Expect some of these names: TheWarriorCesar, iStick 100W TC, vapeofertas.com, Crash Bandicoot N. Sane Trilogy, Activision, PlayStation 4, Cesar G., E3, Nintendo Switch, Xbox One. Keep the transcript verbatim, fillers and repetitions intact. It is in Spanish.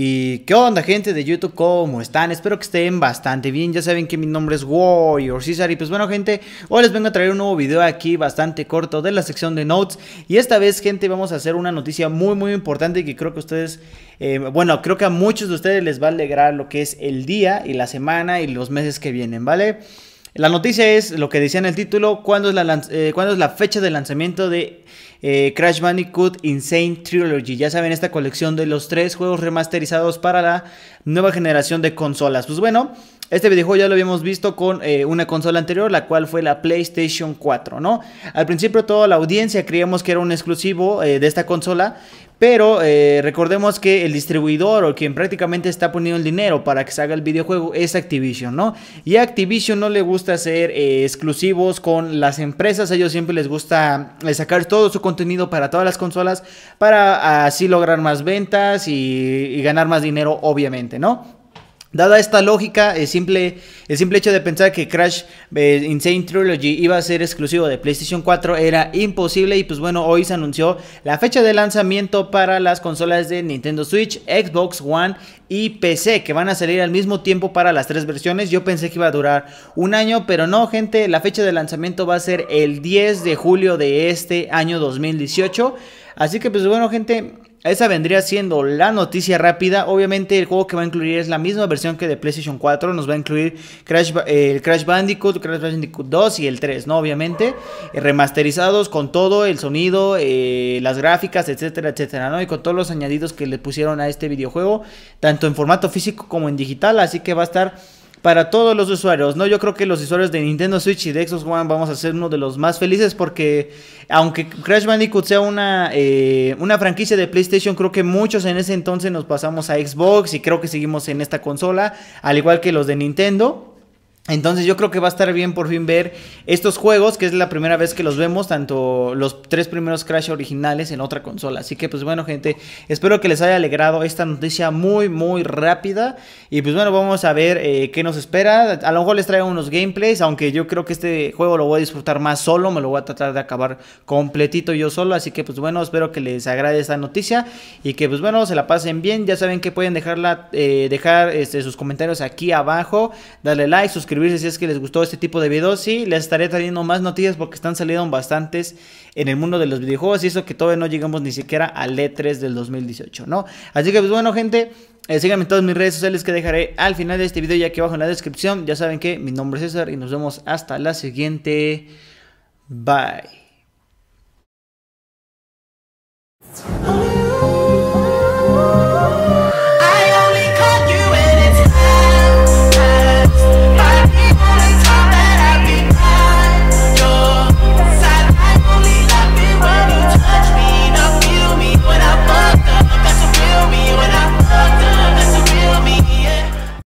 Y qué onda, gente de YouTube, ¿cómo están? Espero que estén bastante bien. Ya saben que mi nombre es TheWarriorCesar. Y pues bueno, gente, hoy les vengo a traer un nuevo video aquí bastante corto de la sección de notes. Y esta vez, gente, vamos a hacer una noticia muy muy importante que creo que ustedes, eh, bueno, creo que a muchos de ustedes les va a alegrar lo que es el día y la semana y los meses que vienen, ¿vale? La noticia es lo que decía en el título: ¿cuándo es la, eh, ¿cuándo es la fecha de lanzamiento de eh, Crash Bandicoot N. Sane Trilogy? Ya saben, esta colección de los tres juegos remasterizados para la nueva generación de consolas. Pues bueno, este videojuego ya lo habíamos visto con eh, una consola anterior, la cual fue la PlayStation cuatro, ¿no? Al principio toda la audiencia creíamos que era un exclusivo eh, de esta consola, pero eh, recordemos que el distribuidor o quien prácticamente está poniendo el dinero para que se haga el videojuego es Activision, ¿no? Y a Activision no le gusta hacer eh, exclusivos con las empresas. A ellos siempre les gusta sacar todo su contenido para todas las consolas para así lograr más ventas y, y ganar más dinero, obviamente, ¿no? Dada esta lógica, el simple, el simple hecho de pensar que Crash eh, N. Sane Trilogy iba a ser exclusivo de PlayStation cuatro era imposible. Y pues bueno, hoy se anunció la fecha de lanzamiento para las consolas de Nintendo Switch, Xbox One y P C, que van a salir al mismo tiempo para las tres versiones. Yo pensé que iba a durar un año, pero no, gente, la fecha de lanzamiento va a ser el diez de julio de este año dos mil dieciocho. Así que pues bueno, gente, esa vendría siendo la noticia rápida. Obviamente el juego que va a incluir es la misma versión que de PlayStation cuatro. Nos va a incluir Crash, eh, el Crash Bandicoot, Crash Bandicoot dos y el tres, ¿no? Obviamente eh, remasterizados con todo el sonido, eh, las gráficas, etcétera, etcétera, ¿no? Y con todos los añadidos que le pusieron a este videojuego, tanto en formato físico como en digital. Así que va a estar para todos los usuarios, ¿no? Yo creo que los usuarios de Nintendo Switch y de Xbox One vamos a ser uno de los más felices, porque aunque Crash Bandicoot sea una, eh, una franquicia de PlayStation, creo que muchos en ese entonces nos pasamos a Xbox y creo que seguimos en esta consola, al igual que los de Nintendo. Entonces yo creo que va a estar bien por fin ver estos juegos, que es la primera vez que los vemos, tanto los tres primeros Crash originales en otra consola. Así que pues bueno, gente, espero que les haya alegrado esta noticia muy muy rápida. Y pues bueno, vamos a ver eh, qué nos espera. A lo mejor les traigo unos gameplays, aunque yo creo que este juego lo voy a disfrutar más solo. Me lo voy a tratar de acabar completito yo solo. Así que pues bueno, espero que les agrade esta noticia y que pues bueno, se la pasen bien. Ya saben que pueden dejarla, eh, dejar este, sus comentarios aquí abajo, darle like, suscribirse si es que les gustó este tipo de videos. Sí, les estaré trayendo más noticias porque están saliendo bastantes en el mundo de los videojuegos, y eso que todavía no llegamos ni siquiera al E tres del dos mil dieciocho, ¿no? Así que pues bueno, gente, eh, síganme en todas mis redes sociales que dejaré al final de este video y aquí abajo en la descripción. Ya saben que mi nombre es César y nos vemos hasta la siguiente. Bye.